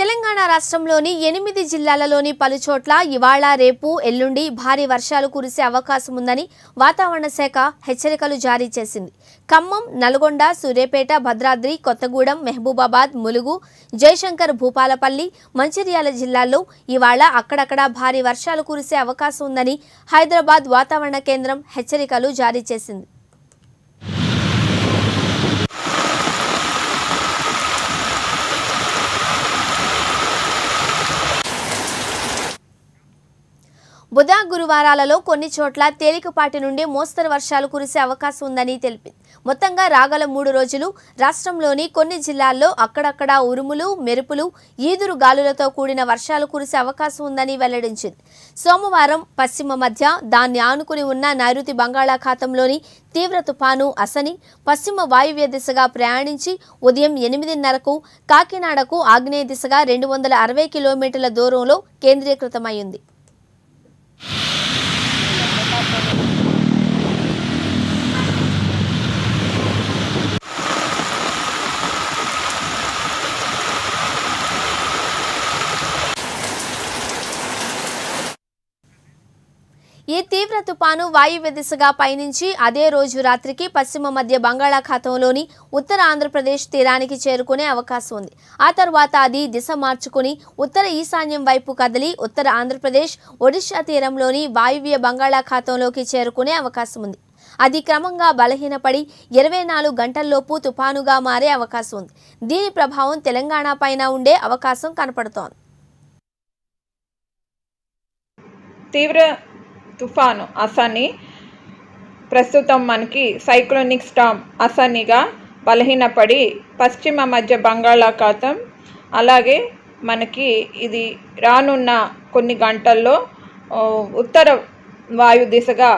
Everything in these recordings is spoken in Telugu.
తెలంగాణ రాష్ట్రంలోని 8 జిల్లాలలోని పలుచోట్ల ఇవాళ రేపు ఎల్లుండి భారీ వర్షాలు కురిసే అవకాశం ఉందని వాతావరణ శాఖ హెచ్చరికలు జారీ చేసింది. ఖమ్మం, నల్గొండ, సూర్యాపేట, భద్రాద్రి, కొత్తగూడెం, మహబూబాబాద్, ములుగు, జైశంకర్ భూపాలపల్లి, మంచిర్యాల జిల్లాల్లో ఇవాళ అక్కడక్కడ భారీ వర్షాలు కురిసే అవకాశం ఉందని హైదరాబాద్ వాతావరణ కేంద్రం హెచ్చరికలు జారీ చేసింది. బుధ గురువారాలలో కొన్ని చోట్ల తేలికపాటి నుండి మోస్తరు వర్షాలు కురిసే అవకాశం ఉందని తెలిపింది. మొత్తంగా రాగల 3 రోజులు రాష్ట్రంలోని కొన్ని జిల్లాల్లో అక్కడక్కడ ఉరుములు, మెరుపులు, ఈదురు గాలులతో కూడిన వర్షాలు కురిసే అవకాశం ఉందని వెల్లడించింది. సోమవారం పశ్చిమ మధ్య, దాన్ని ఆనుకుని ఉన్న నైరుతి బంగాళాఖాతంలోని తీవ్ర తుపాను అసని పశ్చిమ వాయువ్య దిశగా ప్రయాణించి ఉదయం 8:30కు కాకినాడకు ఆగ్నేయ దిశగా 260 కిలోమీటర్ల దూరంలో కేంద్రీకృతమైంది. ఈ తీవ్ర తుపాను వాయువ్య దిశగా పయనించి అదే రోజు రాత్రికి పశ్చిమ మధ్య బంగాళాఖాతంలోని ఉత్తర ఆంధ్రప్రదేశ్ తీరానికి చేరుకునే అవకాశం ఉంది. ఆ తర్వాత అది దిశ మార్చుకుని ఉత్తర ఈశాన్యం వైపు కదిలి ఉత్తర ఆంధ్రప్రదేశ్, ఒడిశా తీరంలోని వాయువ్య బంగాళాఖాతంలోకి చేరుకునే అవకాశం ఉంది. అది క్రమంగా బలహీనపడి 24 గంటల్లోపు తుపానుగా మారే అవకాశం ఉంది. దీని ప్రభావం తెలంగాణ పైన ఉండే అవకాశం కనపడుతోంది. తీవ్ర తుఫాను అసని ప్రస్తుతం మనకి సైక్లోనిక్ స్టార్మ్ అసనిగా బలహీనపడి పశ్చిమ మధ్య బంగాళాఖాతం, అలాగే మనకి ఇది రానున్న కొన్ని గంటల్లో ఉత్తర వాయు దిశగా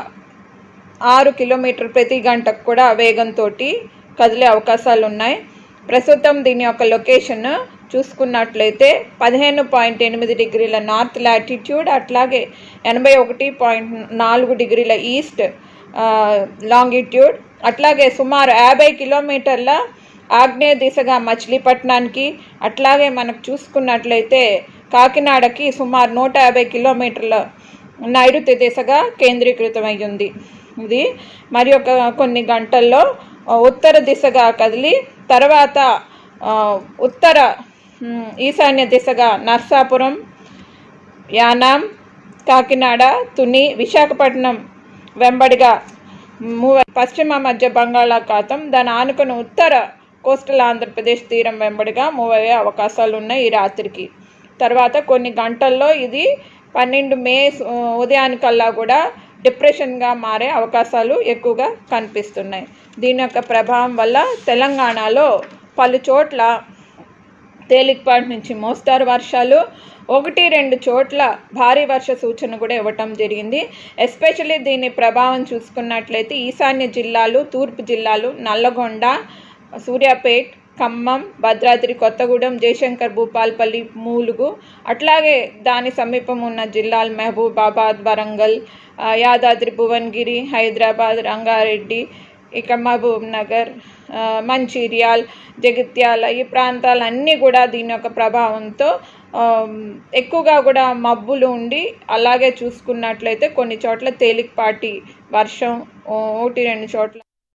6 కిలోమీటర్ ప్రతి గంటకు కూడా వేగంతో కదిలే అవకాశాలు ఉన్నాయి. ప్రస్తుతం దీని యొక్క లొకేషన్ చూసుకున్నట్లయితే 15.8 డిగ్రీల నార్త్ లాటిట్యూడ్, అట్లాగే 81.4 డిగ్రీల ఈస్ట్ లాంగిట్యూడ్, అట్లాగే సుమారు 50 కిలోమీటర్ల ఆగ్నేయ దిశగా మచిలీపట్నానికి, అట్లాగే మనకు చూసుకున్నట్లయితే కాకినాడకి సుమారు 150 కిలోమీటర్ల నైరుతి దిశగా కేంద్రీకృతమయ్యింది. ఇది మరి ఒక కొన్ని గంటల్లో ఉత్తర దిశగా కదిలి తర్వాత ఉత్తర ఈశాన్య దిశగా నర్సాపురం, యానాం, కాకినాడ, తుని, విశాఖపట్నం వెంబడిగా పశ్చిమ మధ్య బంగాళాఖాతం, దాని ఆనుకుని ఉత్తర కోస్టల్ ఆంధ్రప్రదేశ్ తీరం వెంబడిగా మూవ్ అయ్యే అవకాశాలు ఉన్నాయి ఈ రాత్రికి. తర్వాత కొన్ని గంటల్లో ఇది 12 మే ఉదయానికల్లా కూడా డిప్రెషన్గా మారే అవకాశాలు ఎక్కువగా కనిపిస్తున్నాయి. దీని యొక్క ప్రభావం వల్ల తెలంగాణలో పలు చోట్ల తేలికపాటి నుంచి మోస్తారు వర్షాలు, 1-2 చోట్ల భారీ వర్ష సూచన కూడా ఇవ్వటం జరిగింది. ఎస్పెషల్లీ దీని ప్రభావం చూసుకున్నట్లయితే ఈశాన్య జిల్లాలు, తూర్పు జిల్లాలు, నల్లగొండ, సూర్యాపేట, ఖమ్మం, భద్రాద్రి, కొత్తగూడెం, జయశంకర్ భూపాలపల్లి, ములుగు, అట్లాగే దాని సమీపం ఉన్న జిల్లాలు మహబూబాబాద్, వరంగల్, యాదాద్రి భువనగిరి, హైదరాబాద్, రంగారెడ్డి, ఇక మహబూబ్ నగర్, మంచిర్యాల, జగిత్యాల, ఈ ప్రాంతాలన్నీ కూడా దీని యొక్క ప్రభావంతో ఎక్కువగా కూడా మబ్బులు ఉండి, అలాగే చూసుకున్నట్లయితే కొన్ని చోట్ల తేలికపాటి వర్షం, 1-2 చోట్ల